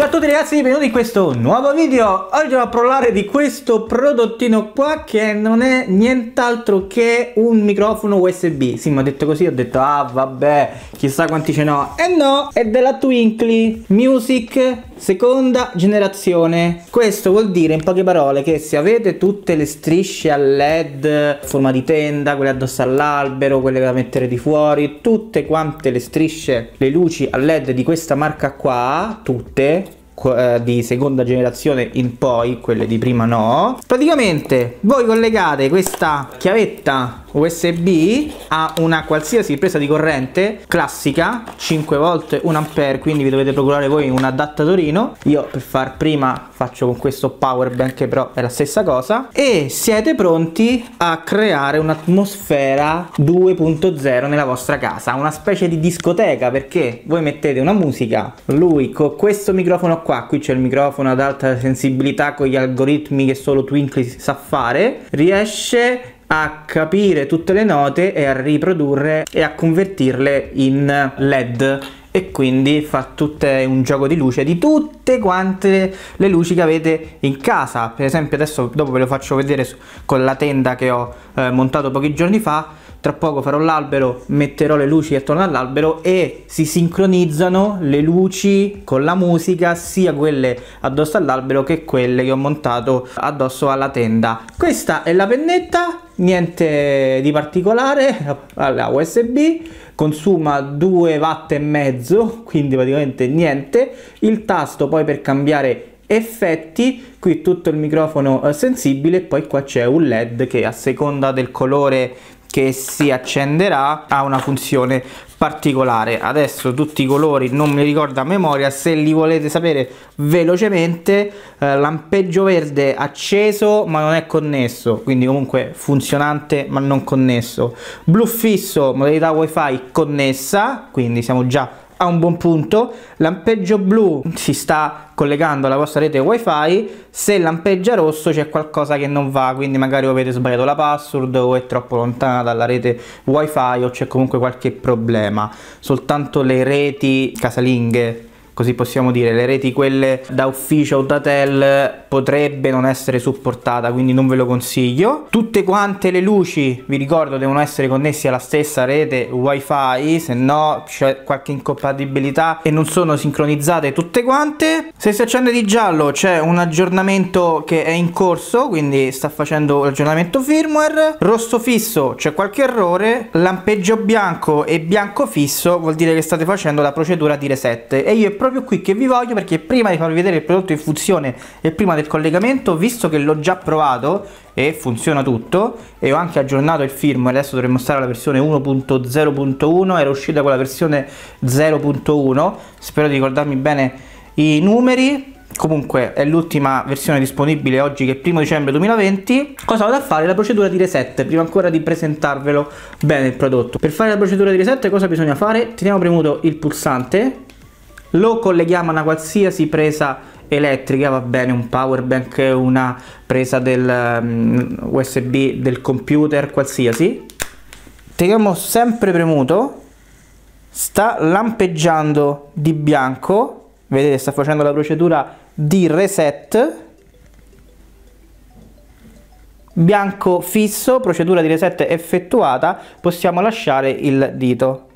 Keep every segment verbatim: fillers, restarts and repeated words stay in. Ciao a tutti ragazzi, benvenuti in questo nuovo video. Oggi vado a parlare di questo prodottino qua che non è nient'altro che un microfono U S B. Sì, mi ha detto così, ho detto ah vabbè, chissà quanti ce n'ho. E no, è della Twinkly Music seconda generazione. Questo vuol dire in poche parole che se avete tutte le strisce a led a forma di tenda, quelle addosso all'albero, quelle da mettere di fuori, tutte quante le strisce, le luci a led di questa marca qua, tutte di seconda generazione in poi, quelle di prima no, praticamente voi collegate questa chiavetta U S B a una qualsiasi presa di corrente classica cinque volt un ampere, quindi vi dovete procurare voi un adattatorino. Io per far prima faccio con questo power bank, però è la stessa cosa, e siete pronti a creare un'atmosfera due punto zero nella vostra casa, una specie di discoteca, perché voi mettete una musica, lui con questo microfono qua. Qua, qui c'è il microfono ad alta sensibilità con gli algoritmi che solo Twinkly sa fare, riesce a capire tutte le note e a riprodurre e a convertirle in led, e quindi fa tutto un gioco di luce di tutte quante le luci che avete in casa. Per esempio adesso dopo ve lo faccio vedere con la tenda che ho eh, montato pochi giorni fa. Tra poco farò l'albero, metterò le luci attorno all'albero e si sincronizzano le luci con la musica, sia quelle addosso all'albero che quelle che ho montato addosso alla tenda. Questa è la pennetta, niente di particolare, alla U S B, consuma due watt e mezzo, quindi praticamente niente. Il tasto poi per cambiare effetti, qui tutto il microfono sensibile, poi qua c'è un led che a seconda del colore che si accenderà ha una funzione particolare. Adesso tutti i colori non mi ricordo a memoria, se li volete sapere velocemente, eh, lampeggio verde acceso ma non è connesso, quindi comunque funzionante ma non connesso, blu fisso modalità wifi connessa, quindi siamo già a un buon punto, lampeggio blu si sta collegando alla vostra rete wifi, se lampeggia rosso c'è qualcosa che non va, quindi magari avete sbagliato la password o è troppo lontana dalla rete wifi o c'è comunque qualche problema. Soltanto le reti casalinghe, così possiamo dire, le reti quelle da ufficio o da tel, potrebbe non essere supportata, quindi non ve lo consiglio. Tutte quante le luci, vi ricordo, devono essere connesse alla stessa rete wifi, se no c'è qualche incompatibilità e non sono sincronizzate tutte quante. Se si accende di giallo c'è un aggiornamento che è in corso, quindi sta facendo l'aggiornamento firmware. Rosso fisso c'è qualche errore, lampeggio bianco e bianco fisso vuol dire che state facendo la procedura di reset. E io proprio qui che vi voglio, perché prima di farvi vedere il prodotto in funzione e prima del collegamento, visto che l'ho già provato e funziona tutto e ho anche aggiornato il firmware, adesso dovremmo stare alla versione uno punto zero punto uno, era uscita con la versione zero punto uno, spero di ricordarmi bene i numeri. Comunque è l'ultima versione disponibile oggi, che è primo dicembre duemilaventi. Cosa vado a fare? La procedura di reset, prima ancora di presentarvelo bene il prodotto. Per fare la procedura di reset cosa bisogna fare? Teniamo premuto il pulsante, lo colleghiamo a una qualsiasi presa elettrica, va bene un power bank, una presa del um, U S B del computer, qualsiasi. Teniamo sempre premuto, sta lampeggiando di bianco, vedete sta facendo la procedura di reset. Bianco fisso, procedura di reset effettuata, possiamo lasciare il dito.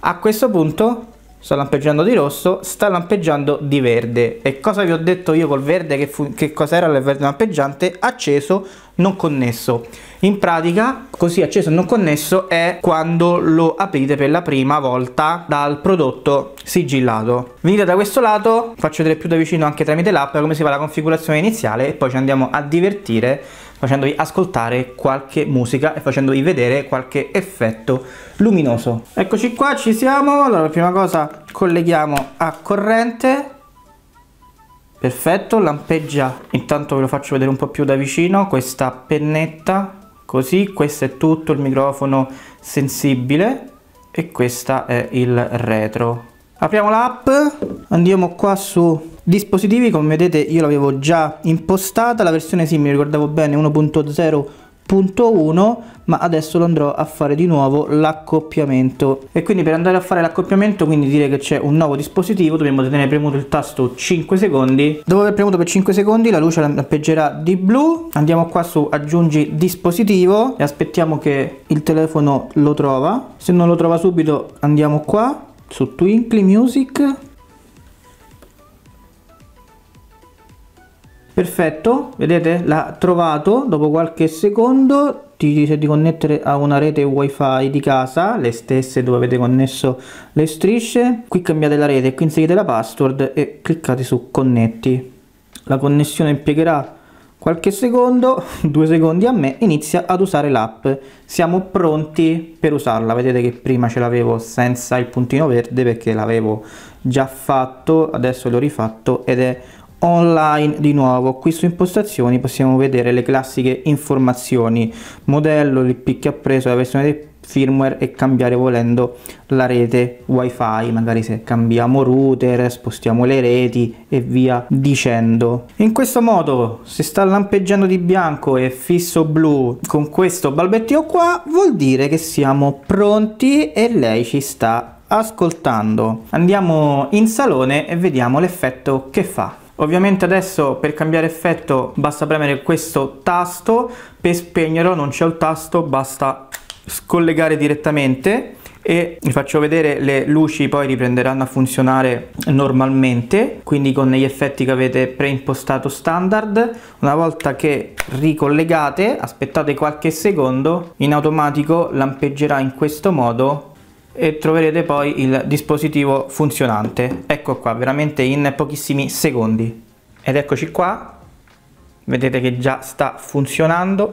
A questo punto sta lampeggiando di rosso, sta lampeggiando di verde. E cosa vi ho detto io col verde? Che, che cos'era il verde lampeggiante? Acceso, non connesso. In pratica, così acceso e non connesso è quando lo aprite per la prima volta dal prodotto sigillato. Venite da questo lato, faccio vedere più da vicino anche tramite l'app come si fa la configurazione iniziale, e poi ci andiamo a divertire facendovi ascoltare qualche musica e facendovi vedere qualche effetto luminoso. Eccoci qua, ci siamo. Allora, prima cosa colleghiamo a corrente. Perfetto, lampeggia. Intanto ve lo faccio vedere un po' più da vicino questa pennetta. Così, questo è tutto il microfono sensibile e questo è il retro. Apriamo l'app, andiamo qua su dispositivi. Come vedete io l'avevo già impostata, la versione sì, mi ricordavo bene, uno punto zero punto uno, ma adesso lo andrò a fare di nuovo l'accoppiamento. E quindi per andare a fare l'accoppiamento, quindi dire che c'è un nuovo dispositivo, dobbiamo tenere premuto il tasto cinque secondi. Dopo aver premuto per cinque secondi la luce lampeggerà di blu. Andiamo qua su aggiungi dispositivo e aspettiamo che il telefono lo trova. Se non lo trova subito andiamo qua su Twinkly Music. Perfetto, vedete? L'ha trovato dopo qualche secondo. Ti dice di connettere a una rete wifi di casa, le stesse dove avete connesso le strisce. Qui cambiate la rete, qui inserite la password e cliccate su connetti. La connessione impiegherà qualche secondo, due secondi a me, inizia ad usare l'app. Siamo pronti per usarla. Vedete che prima ce l'avevo senza il puntino verde perché l'avevo già fatto, adesso l'ho rifatto ed è online di nuovo. Qui su impostazioni possiamo vedere le classiche informazioni, modello, l'I P che ha preso, la versione del firmware e cambiare volendo la rete wifi, magari se cambiamo router, spostiamo le reti e via dicendo. In questo modo, se sta lampeggiando di bianco e fisso blu con questo balbettio qua, vuol dire che siamo pronti e lei ci sta ascoltando. Andiamo in salone e vediamo l'effetto che fa. Ovviamente adesso per cambiare effetto basta premere questo tasto, per spegnerlo non c'è il tasto, basta scollegare direttamente e vi faccio vedere, le luci poi riprenderanno a funzionare normalmente, quindi con gli effetti che avete preimpostato standard. Una volta che ricollegate, aspettate qualche secondo, in automatico lampeggerà in questo modo e troverete poi il dispositivo funzionante. Ecco qua, veramente in pochissimi secondi. Ed eccoci qua, vedete che già sta funzionando.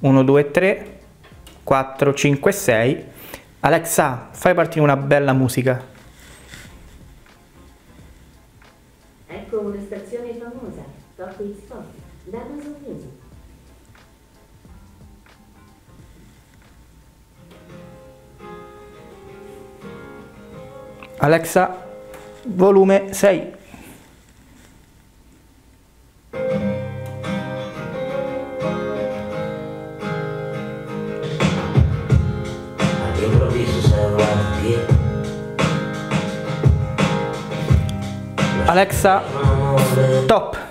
Uno due tre quattro cinque sei. Alexa, fai partire una bella musica. Ecco una stazione famosa, Tokyo Sound, da Amazon Music. Alexa, volume sei. Alexa, stop.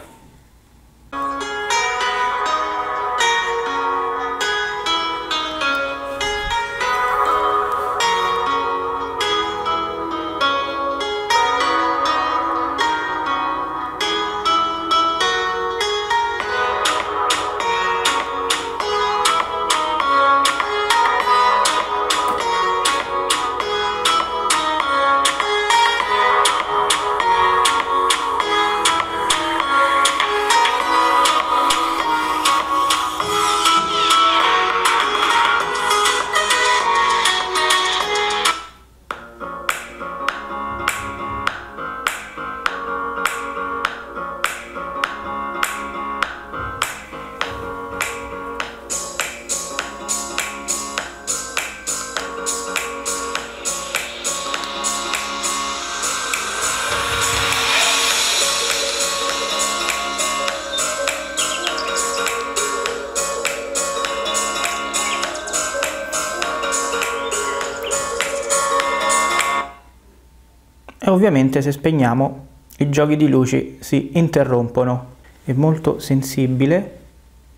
E ovviamente se spegniamo i giochi di luci si interrompono. È molto sensibile,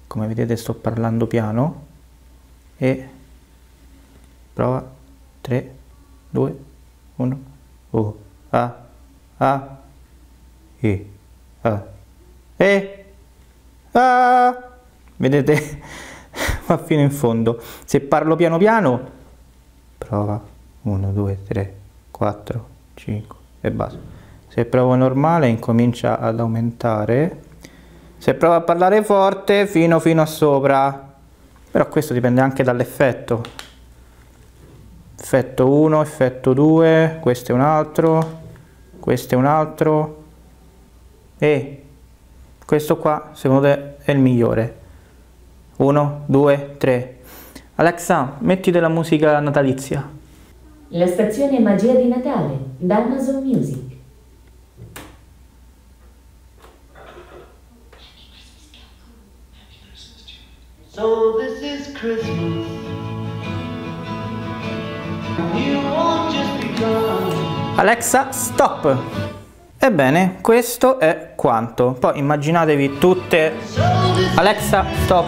come vedete sto parlando piano, e prova tre due uno. O A A E A E A. Vedete? Va fino in fondo. Se parlo piano piano, prova uno due tre quattro cinque e basta. Se provo normale incomincia ad aumentare, se provo a parlare forte fino, fino a sopra, però questo dipende anche dall'effetto. Effetto uno, effetto due, questo è un altro, questo è un altro e questo qua secondo te è il migliore. Uno due tre. Alexa, metti della musica natalizia. La stazione Magia di Natale, da Amazon Music. So this is Christmas. You won't just be gone. Alexa, stop! Ebbene, questo è quanto. Poi immaginatevi tutte... Alexa, stop!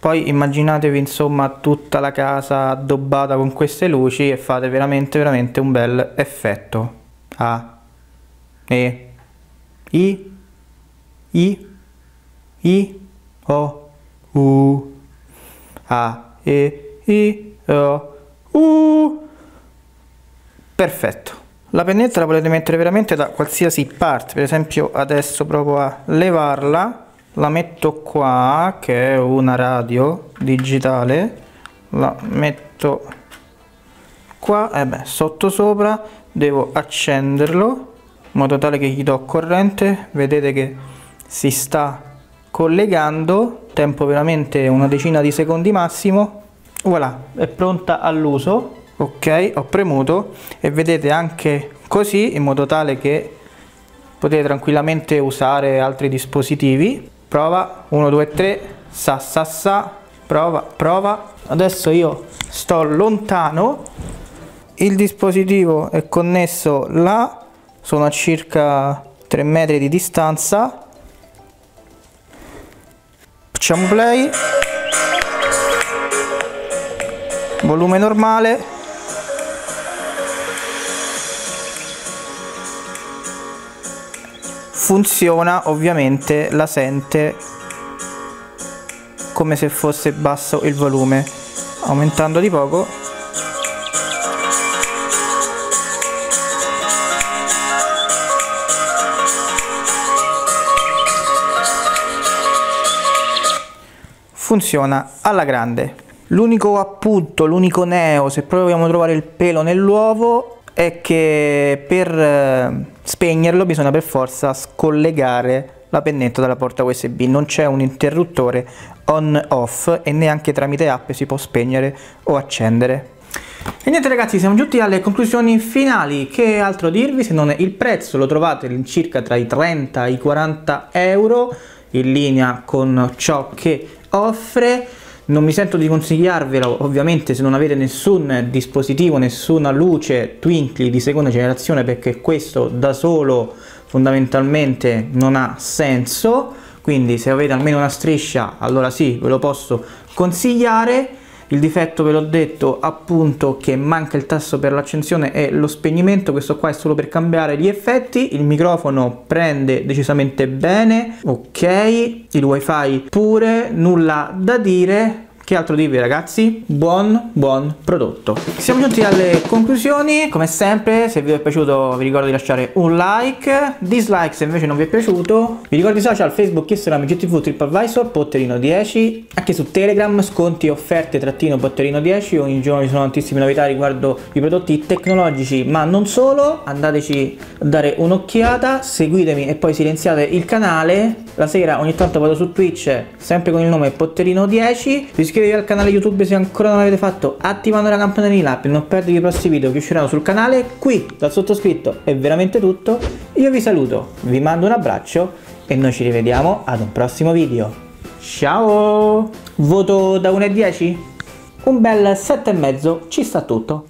Poi immaginatevi insomma tutta la casa addobbata con queste luci e fate veramente veramente un bel effetto. A, E, I, I, I, O, U, A, E, I, O, U. Perfetto. La pennetta la potete mettere veramente da qualsiasi parte. Per esempio adesso provo a levarla. La metto qua, che è una radio digitale. La metto qua, e beh, sotto sopra. Devo accenderlo in modo tale che gli do corrente. Vedete che si sta collegando, tempo veramente una decina di secondi massimo. Voilà, è pronta all'uso. Ok, ho premuto e vedete anche così, in modo tale che potete tranquillamente usare altri dispositivi. Prova, uno, due, tre, sa sa sa, prova, prova. Adesso io sto lontano, il dispositivo è connesso là, sono a circa tre metri di distanza. Facciamo play, volume normale, funziona ovviamente, la sente come se fosse basso il volume, aumentando di poco. Funziona alla grande. L'unico appunto, l'unico neo, se proprio vogliamo trovare il pelo nell'uovo, è che per spegnerlo bisogna per forza scollegare la pennetta dalla porta U S B. Non c'è un interruttore on-off e neanche tramite app si può spegnere o accendere. E niente ragazzi, siamo giunti alle conclusioni finali. Che altro dirvi se non il prezzo? Lo trovate all'incirca tra i trenta e i quaranta euro, in linea con ciò che offre. Non mi sento di consigliarvelo ovviamente se non avete nessun dispositivo, nessuna luce Twinkly di seconda generazione, perché questo da solo fondamentalmente non ha senso. Quindi se avete almeno una striscia, allora sì, ve lo posso consigliare. Il difetto ve l'ho detto, appunto, che manca il tasto per l'accensione e lo spegnimento. Questo qua è solo per cambiare gli effetti. Il microfono prende decisamente bene, ok, il wifi pure, nulla da dire. Che altro dirvi ragazzi? Buon, buon prodotto. Siamo giunti alle conclusioni. Come sempre, se il video è piaciuto vi ricordo di lasciare un like. Dislike se invece non vi è piaciuto. Vi ricordo i social, Facebook, Instagram, I G T V, TripAdvisor, Potterino dieci. Anche su Telegram, sconti, offerte, trattino, Potterino dieci. Ogni giorno ci sono tantissime novità riguardo i prodotti tecnologici, ma non solo. Andateci a dare un'occhiata, seguitemi e poi silenziate il canale. La sera ogni tanto vado su Twitch, sempre con il nome Potterino dieci. Iscrivetevi al canale YouTube se ancora non l'avete fatto, attivando la campanellina per non perdervi i prossimi video che usciranno sul canale. Qui dal sottoscritto è veramente tutto, io vi saluto, vi mando un abbraccio e noi ci rivediamo ad un prossimo video. Ciao! Voto da uno a dieci? Un bel sette e mezzo, ci sta tutto.